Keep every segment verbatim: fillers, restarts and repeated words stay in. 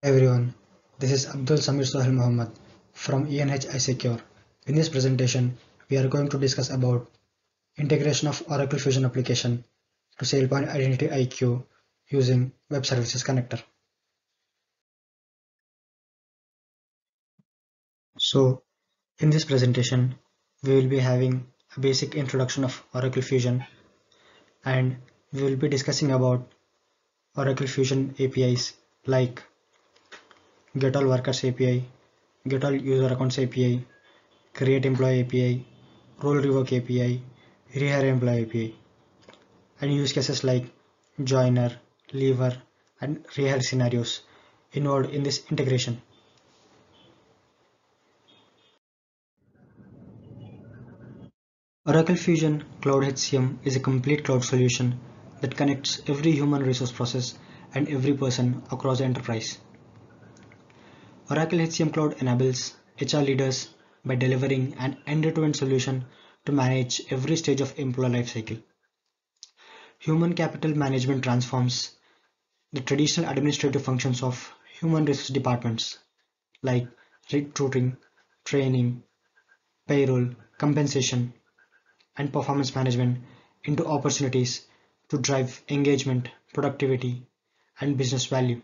Hi everyone, this is Abdul Samir Sohail Muhammad from E N H iSecure. In this presentation, we are going to discuss about integration of Oracle Fusion application to SailPoint Identity I Q using Web Services Connector. So, in this presentation, we will be having a basic introduction of Oracle Fusion, and we will be discussing about Oracle Fusion A P Is like Get all Workers A P I, Get all User Accounts A P I, Create Employee A P I, RoleRevoke A P I, Rehire Employee A P I, and use cases like joiner, leaver, and rehire scenarios involved in this integration. Oracle Fusion Cloud H C M is a complete cloud solution that connects every human resource process and every person across the enterprise. Oracle H C M Cloud enables H R leaders by delivering an end-to-end solution to manage every stage of employee life cycle. Human capital management transforms the traditional administrative functions of human resource departments like recruiting, training, payroll, compensation, and performance management into opportunities to drive engagement, productivity, and business value.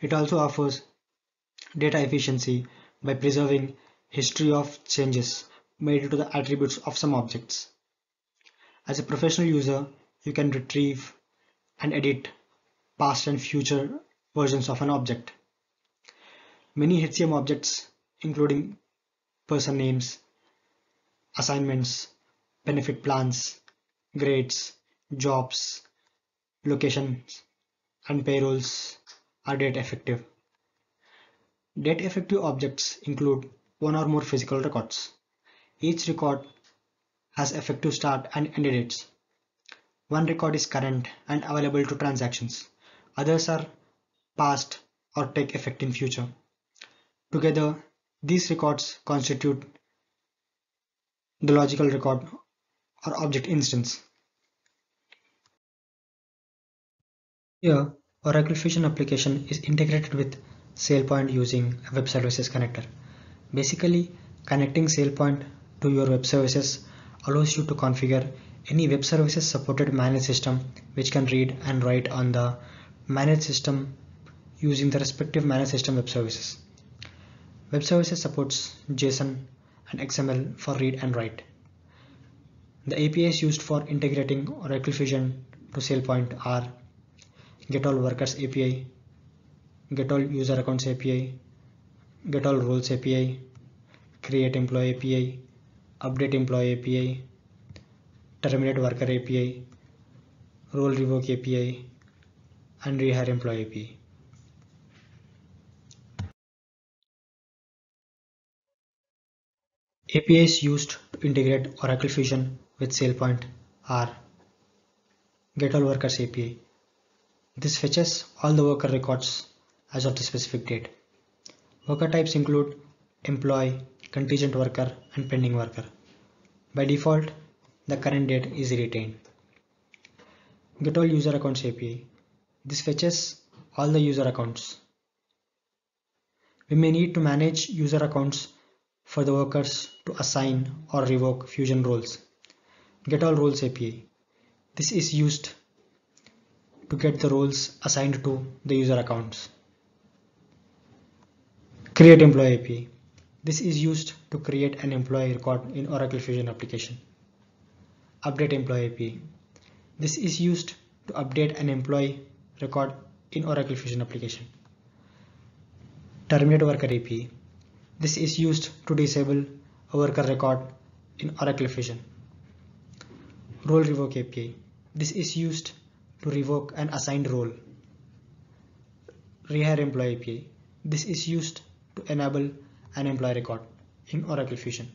It also offers data efficiency by preserving history of changes made to the attributes of some objects. As a professional user, you can retrieve and edit past and future versions of an object. Many H C M objects, including person names, assignments, benefit plans, grades, jobs, locations, and payrolls, are date effective. Date effective objects include one or more physical records. Each record has effective start and end dates. One record is current and available to transactions. Others are past or take effect in future. Together, these records constitute the logical record or object instance. Here, Oracle Fusion application is integrated with SailPoint using a Web Services Connector. Basically, connecting SailPoint to your web services allows you to configure any web services supported managed system which can read and write on the managed system using the respective managed system web services. Web services supports JSON and X M L for read and write. The A P Is used for integrating Oracle Fusion to SailPoint are Get all Workers A P I, Get all User Accounts A P I, Get all Roles A P I, Create Employee A P I, Update Employee A P I, Terminate Worker A P I, Role Revoke A P I, and Rehire Employee A P I. A P Is used to integrate Oracle Fusion with SailPoint are Get all Workers A P I. This fetches all the worker records as of the specific date. Worker types include employee, contingent worker, and pending worker. By default, the current date is retained. Get all User Accounts A P I. This fetches all the user accounts. We may need to manage user accounts for the workers to assign or revoke Fusion roles. Get all Roles A P I. This is used to get the roles assigned to the user accounts. Create Employee A P I. This is used to create an employee record in Oracle Fusion application. Update Employee A P I. This is used to update an employee record in Oracle Fusion application. Terminate Worker A P I. This is used to disable a worker record in Oracle Fusion. Role Revoke A P I. This is used to revoke an assigned role. Rehire Employee A P I. This is used to enable an employee record in Oracle Fusion.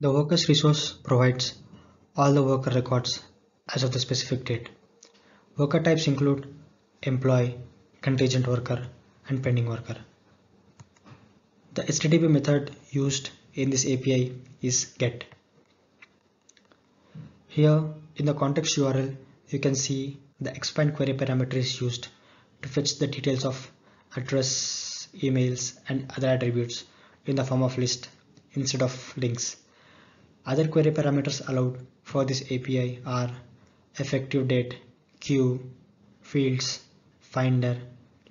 The workers resource provides all the worker records as of the specific date. Worker types include employee, contingent worker, and pending worker. The H T T P method used in this A P I is get. Here in the context U R L, you can see The expand query parameter is used to fetch the details of address, emails, and other attributes in the form of list instead of links. Other query parameters allowed for this A P I are effective date, queue, fields, finder,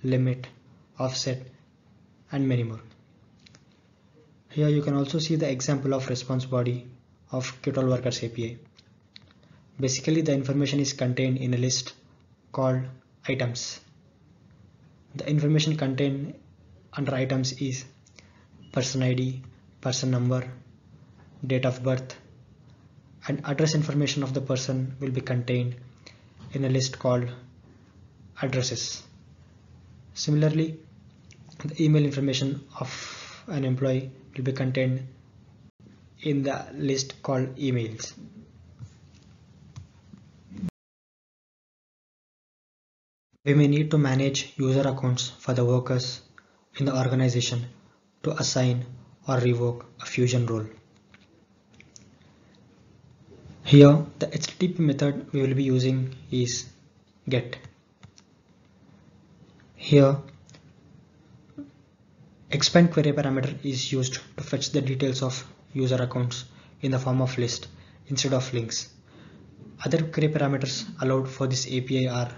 limit, offset, and many more. Here you can also see the example of response body of Get all Workers A P I. Basically, the information is contained in a list called items. The information contained under items is person I D, person number, date of birth, and address information of the person will be contained in a list called addresses. Similarly, the email information of an employee will be contained in the list called emails. We may need to manage user accounts for the workers in the organization to assign or revoke a Fusion role. Here, the H T T P method we will be using is get. Here, expand query parameter is used to fetch the details of user accounts in the form of list instead of links. Other query parameters allowed for this A P I are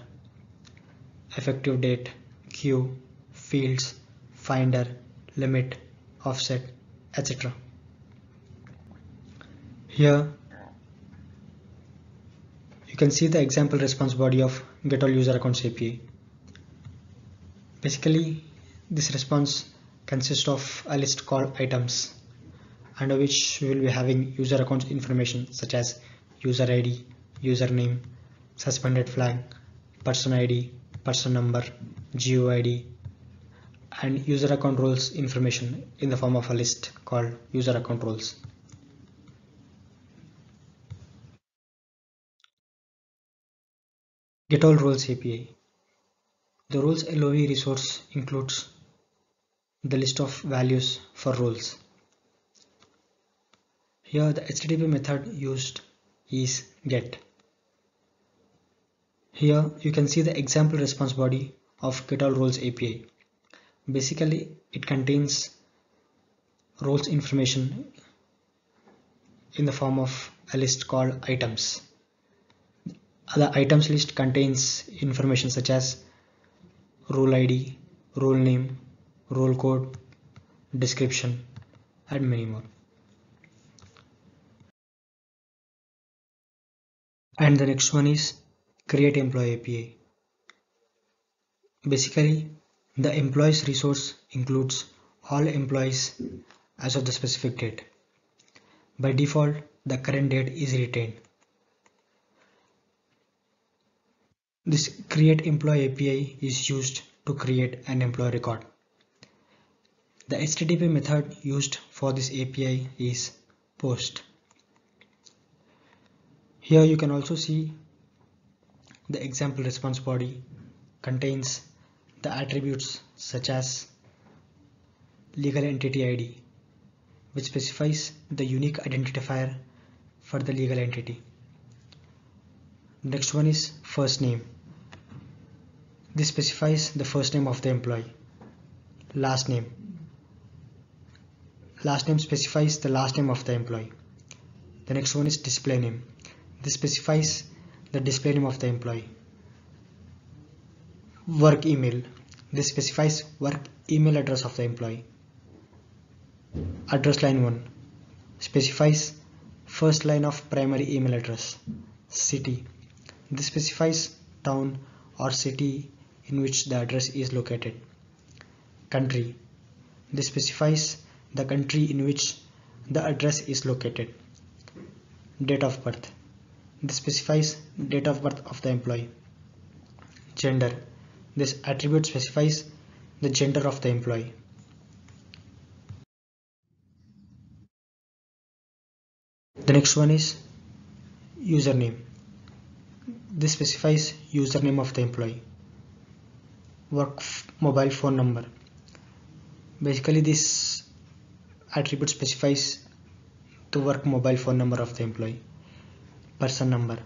effective date, queue, fields, finder, limit, offset, et cetera. Here you can see the example response body of Get all User Accounts A P I. Basically, this response consists of a list called items, under which we will be having user accounts information such as user I D, username, suspended flag, person I D, person number, G U I D, and user account roles information in the form of a list called user account roles. Get all roles A P I. The roles L O V resource includes the list of values for roles. Here the H T T P method used is get. Here you can see the example response body of Get all roles A P I. Basically, it contains roles information in the form of a list called items. The items list contains information such as role I D, role name, role code, description, and many more. And the next one is Create Employee A P I. Basically, the employees resource includes all employees as of the specific date. By default, the current date is retained. This Create Employee A P I is used to create an employee record. The H T T P method used for this A P I is post. Here you can also see the example response body contains the attributes such as legal entity I D, which specifies the unique identifier for the legal entity. Next one is first name. This specifies the first name of the employee. Last name. Last name specifies the last name of the employee. The next one is display name. This specifies the display name of the employee. Work email. This specifies work email address of the employee. Address line one specifies first line of primary email address. City. This specifies town or city in which the address is located. Country. This specifies the country in which the address is located. Date of birth. This specifies date of birth of the employee. Gender. This attribute specifies the gender of the employee. The next one is username. This specifies username of the employee. Work mobile phone number. Basically, this attribute specifies the work mobile phone number of the employee. Person number.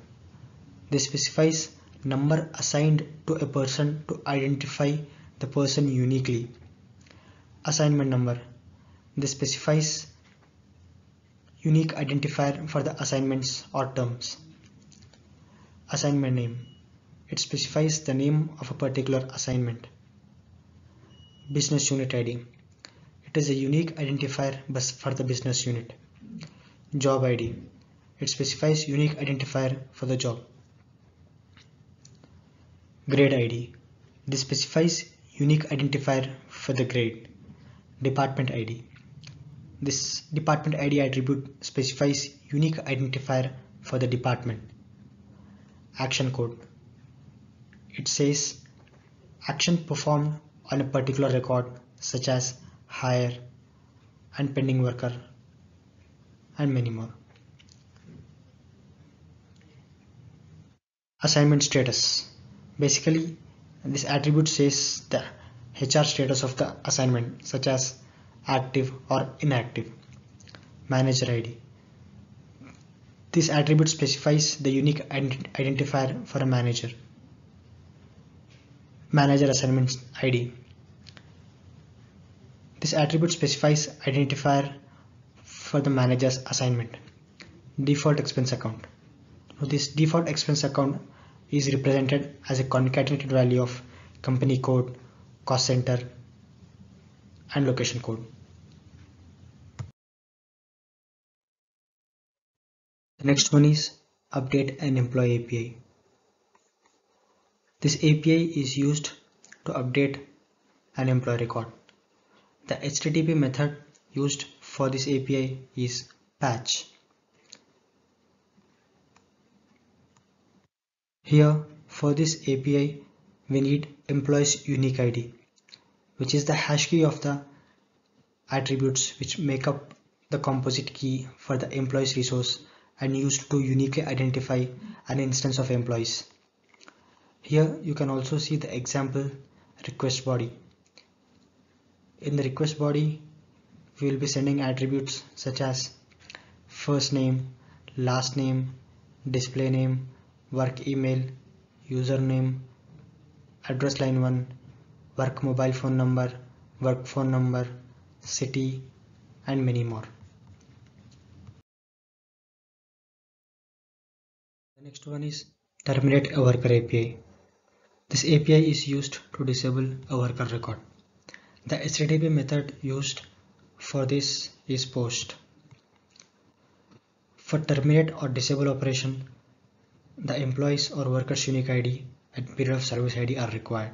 This specifies number assigned to a person to identify the person uniquely. Assignment number. This specifies unique identifier for the assignments or terms. Assignment name. It specifies the name of a particular assignment. Business unit I D. It is a unique identifier for the business unit. Job I D. It specifies unique identifier for the job. Grade I D. This specifies unique identifier for the grade. Department I D. This department I D attribute specifies unique identifier for the department. Action code. It says action performed on a particular record such as hire and pending worker and many more. Assignment status. Basically, this attribute says the H R status of the assignment such as active or inactive. Manager I D. This attribute specifies the unique identifier for a manager. Manager assignment I D. This attribute specifies identifier for the manager's assignment. Default expense account. Now this default expense account is represented as a concatenated value of company code, cost center, and location code. The next one is Update an Employee A P I. This A P I is used to update an employee record. The H T T P method used for this A P I is patch. Here, for this A P I, we need employee's unique I D, which is the hash key of the attributes which make up the composite key for the employee's resource and used to uniquely identify an instance of employees. Here you can also see the example request body. In the request body, we will be sending attributes such as first name, last name, display name, work email, username, address line one, work mobile phone number, work phone number, city, and many more. The next one is Terminate a Worker A P I. This A P I is used to disable a worker record. The H T T P method used for this is post. For terminate or disable operation, the employees or workers unique I D and period of service I D are required.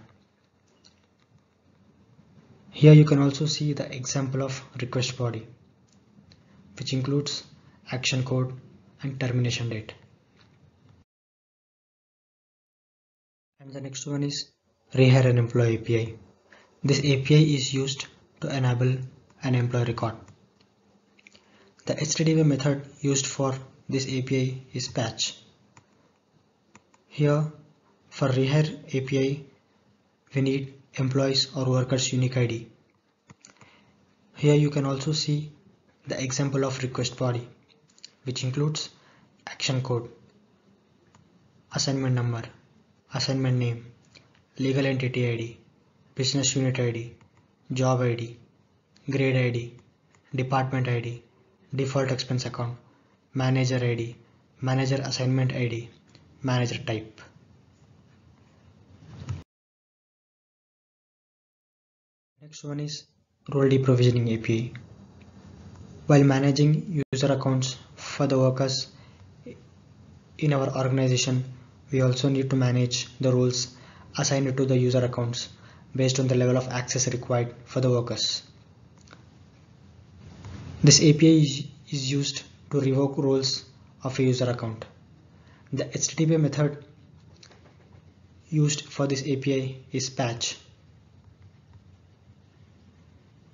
Here you can also see the example of request body, which includes action code and termination date. And the next one is Rehire an Employee A P I. This A P I is used to enable an employee record. The H T T P method used for this A P I is patch. Here, for Rehire A P I, we need employees or workers unique I D. Here you can also see the example of request body, which includes action code, assignment number, assignment name, legal entity I D, business unit I D, job I D, grade I D, department I D, default expense account, manager I D, manager assignment I D, manager type. Next one is Role Deprovisioning A P I. While managing user accounts for the workers in our organization, we also need to manage the roles assigned to the user accounts based on the level of access required for the workers. This A P I is used to revoke roles of a user account. The H T T P method used for this A P I is patch.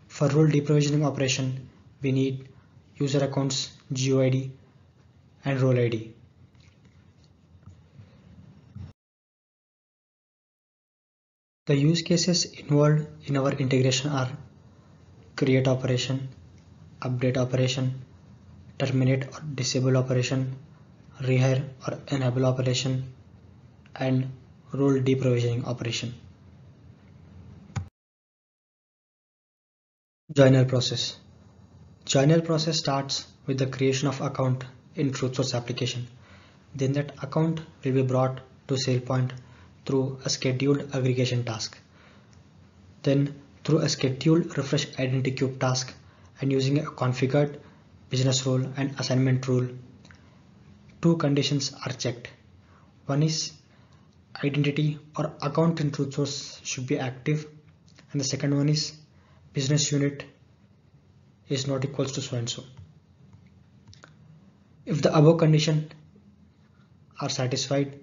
For role deprovisioning operation, we need user accounts G U I D and role I D. The use cases involved in our integration are create operation, update operation, terminate or disable operation, rehire or enable operation, and role deprovisioning operation. Joiner process. Joiner process starts with the creation of account in TruthSource application. Then that account will be brought to SailPoint through a scheduled aggregation task. Then through a scheduled refresh identity cube task and using a configured business rule and assignment rule, two conditions are checked. One is identity or account in TruthSource should be active, and the second one is business unit is not equals to so and so. If the above condition are satisfied,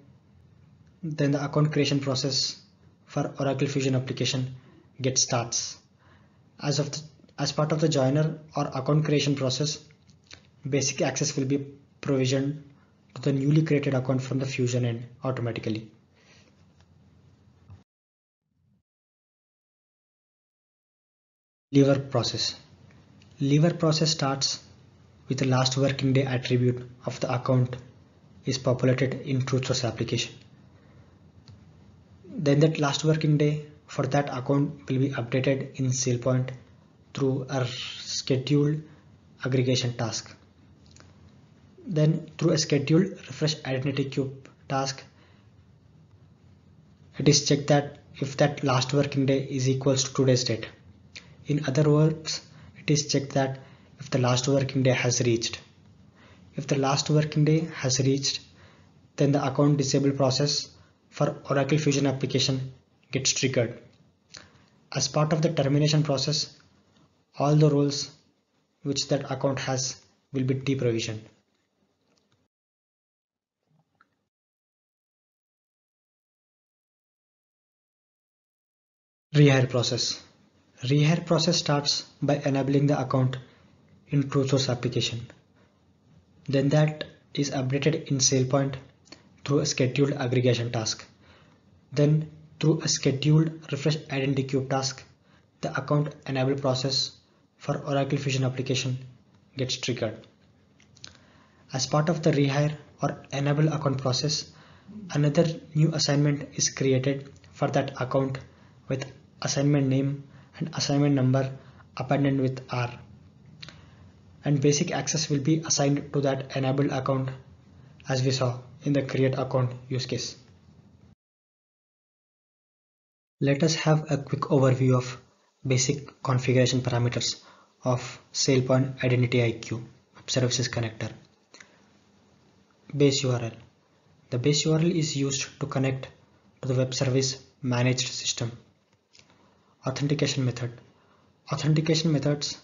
then the account creation process for Oracle Fusion application get starts. As of the, as part of the joiner or account creation process, basic access will be provisioned to the newly created account from the Fusion end automatically. Lever process. Lever process starts with the last working day attribute of the account is populated in TruthSource application. Then that last working day for that account will be updated in SailPoint through a scheduled aggregation task. Then through a scheduled refresh identity cube task, it is checked that if that last working day is equals to today's date. In other words, it is checked that if the last working day has reached. If the last working day has reached, then the account disable process for Oracle Fusion application gets triggered. As part of the termination process, all the roles which that account has will be deprovisioned. Rehire process. Rehire process starts by enabling the account in TruthSource application. Then that is updated in SailPoint through a scheduled aggregation task. Then through a scheduled refresh identity cube task, the account enable process for Oracle Fusion application gets triggered. As part of the rehire or enable account process, another new assignment is created for that account with assignment name and assignment number appended with R, and basic access will be assigned to that enabled account as we saw in the create account use case. Let us have a quick overview of basic configuration parameters of SailPoint Identity I Q Web Services Connector. Base U R L. The base U R L is used to connect to the web service managed system. Authentication method. Authentication methods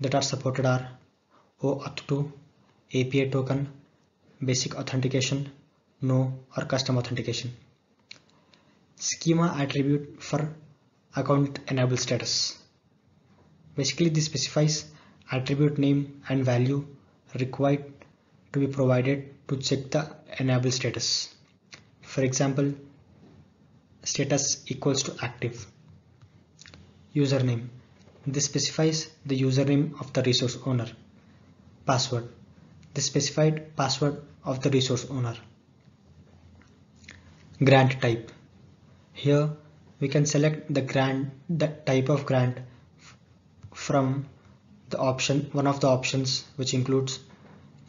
that are supported are O auth two, A P I token, basic authentication, no or custom authentication. Schema attribute for account enable status. Basically this specifies attribute name and value required to be provided to check the enable status. For example, status equals to active. Username. This specifies the username of the resource owner. Password. This specified password of the resource owner. Grant type. Here we can select the grant, the type of grant from the option, one of the options which includes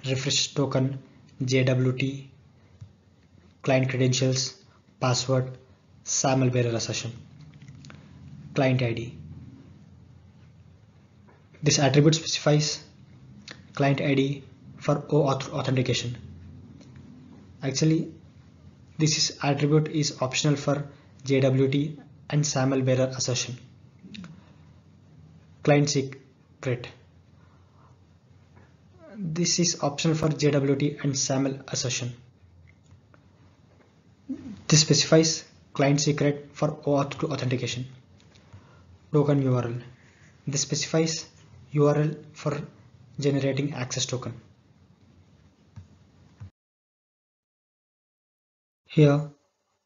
refresh token, J W T, client credentials, password, S A M L bearer session. Client I D. This attribute specifies client I D for O auth authentication. Actually, this is attribute is optional for J W T and S A M L bearer assertion. Client secret. This is optional for J W T and S A M L assertion. This specifies client secret for O auth to authentication. Token U R L. This specifies U R L for generating access token. Here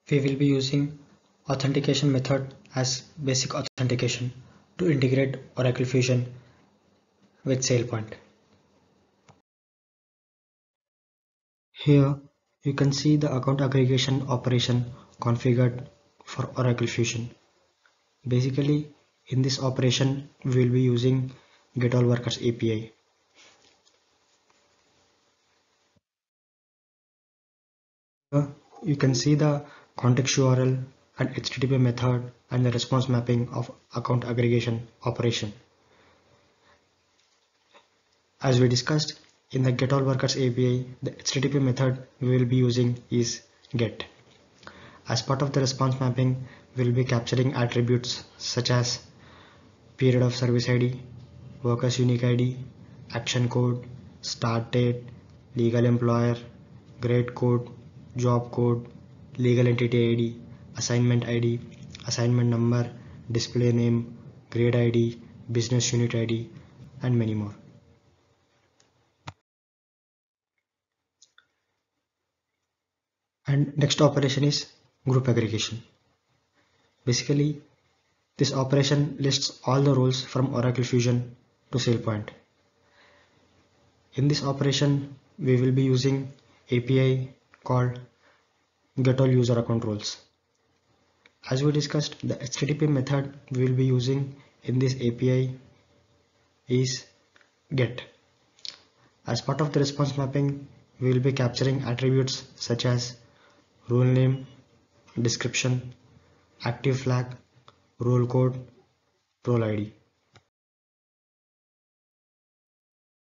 we will be using authentication method as basic authentication to integrate Oracle Fusion with SailPoint. Here you can see the account aggregation operation configured for Oracle Fusion. Basically, in this operation, we will be using Get all Workers A P I. You can see the context U R L and H T T P method and the response mapping of account aggregation operation. As we discussed in the Get all Workers A P I, the H T T P method we will be using is get. As part of the response mapping, we will be capturing attributes such as period of service I D, worker's unique I D, action code, start date, legal employer, grade code, job code, legal entity I D, assignment I D, assignment number, display name, grade I D, business unit I D, and many more. And next operation is group aggregation. Basically, this operation lists all the roles from Oracle Fusion to SailPoint. In this operation, we will be using A P I called Get all User Account Roles. As we discussed, the H T T P method we will be using in this A P I is get. As part of the response mapping, we will be capturing attributes such as role name, description, active flag, role code, role I D.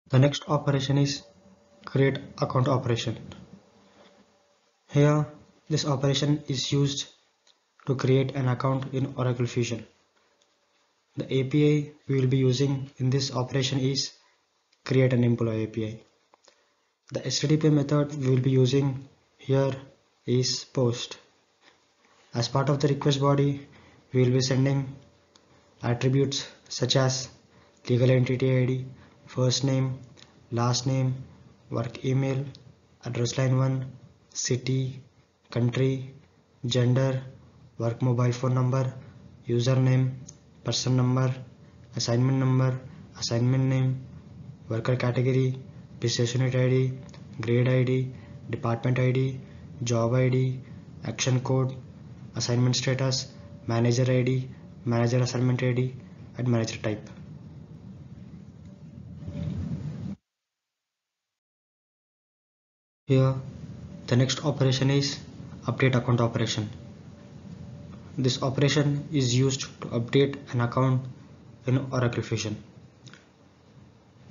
The next operation is create account operation. Here, this operation is used to create an account in Oracle Fusion. The A P I we will be using in this operation is create an employee A P I. The H T T P method we will be using here is post. As part of the request body, we will be sending attributes such as legal entity I D, first name, last name, work email, address line one, city, country, gender, work mobile phone number, username, person number, assignment number, assignment name, worker category, business unit I D, grade I D, department I D, job I D, action code, assignment status, manager I D, manager assignment I D, and manager type. Here, the next operation is update account operation. This operation is used to update an account in Oracle Fusion.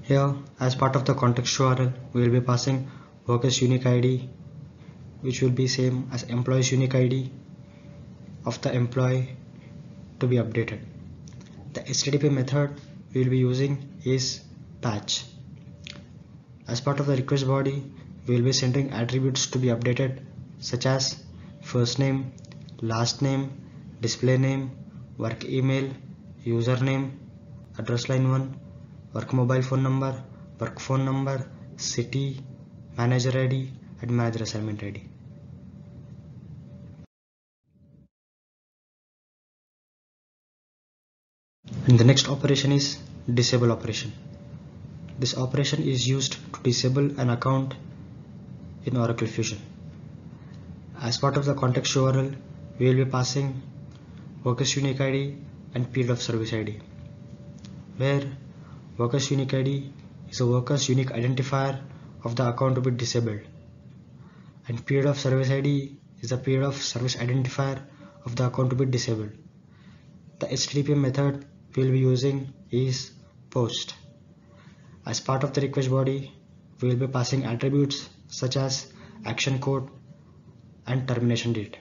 Here, as part of the context U R L, we will be passing worker's unique I D, which will be same as employee's unique I D of the employee to be updated. The H T T P method we will be using is patch. As part of the request body, we will be sending attributes to be updated such as first name, last name, display name, work email, username, address line one, work mobile phone number, work phone number, city, manager I D, and manager assignment I D. And the next operation is disable operation. This operation is used to disable an account in Oracle Fusion. As part of the context U R L, we will be passing worker's unique I D and period of service I D, where worker's unique I D is a worker's unique identifier of the account to be disabled, and period of service I D is a period of service identifier of the account to be disabled. The H T T P method we will be using is post. As part of the request body, we will be passing attributes such as action code and termination date.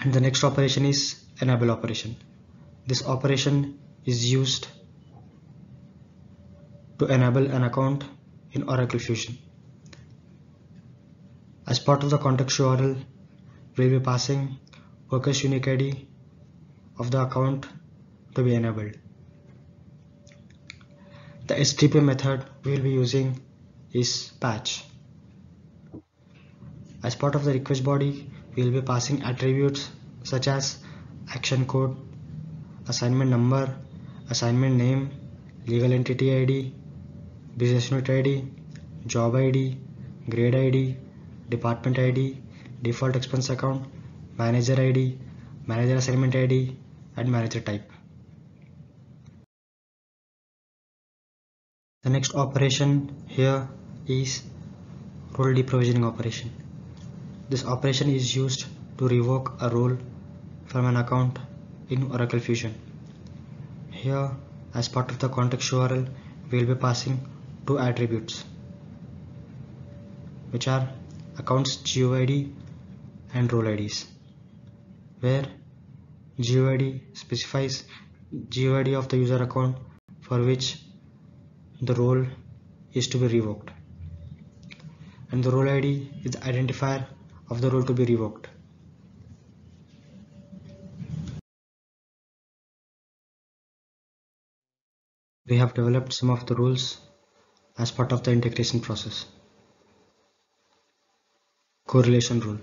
And the next operation is enable operation. This operation is used to enable an account in Oracle Fusion. As part of the context U R L, we will be passing worker's unique I D of the account to be enabled. The H T T P method we will be using is patch. As part of the request body, we will be passing attributes such as action code, assignment number, assignment name, legal entity I D, business unit I D, job I D, grade I D, department I D, default expense account, manager I D, manager assignment I D, and manager type. The next operation here is role deprovisioning operation. This operation is used to revoke a role from an account in Oracle Fusion. Here, as part of the context U R L, we will be passing two attributes, which are accounts G U I D and role I Ds, where G U I D specifies G U I D of the user account for which the role is to be revoked, and the role I D is the identifier of the role to be revoked. We have developed some of the rules as part of the integration process. Correlation rule.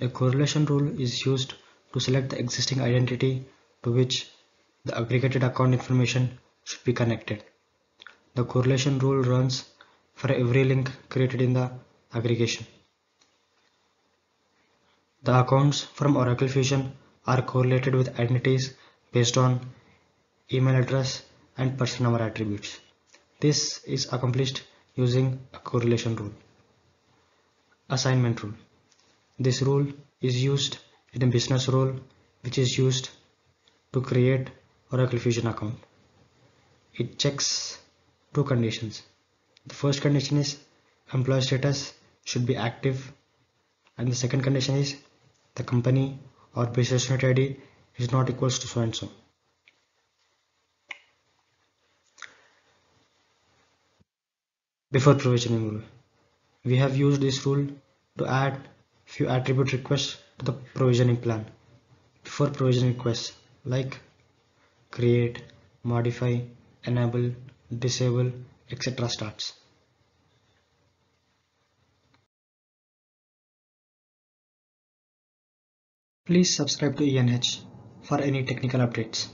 A correlation rule is used to select the existing identity to which the aggregated account information should be connected. The correlation rule runs for every link created in the aggregation. The accounts from Oracle Fusion are correlated with identities based on email address and person number attributes. This is accomplished using a correlation rule. Assignment rule. This rule is used in a business role which is used to create Oracle Fusion account. It checks two conditions. The first condition is employee status should be active, and the second condition is the company or business unit I D is not equals to so and so. Before provisioning rule. We have used this rule to add few attribute requests to the provisioning plan. Before provisioning requests like create, modify, enable, disable, et cetera starts. Please subscribe to E N H for any technical updates.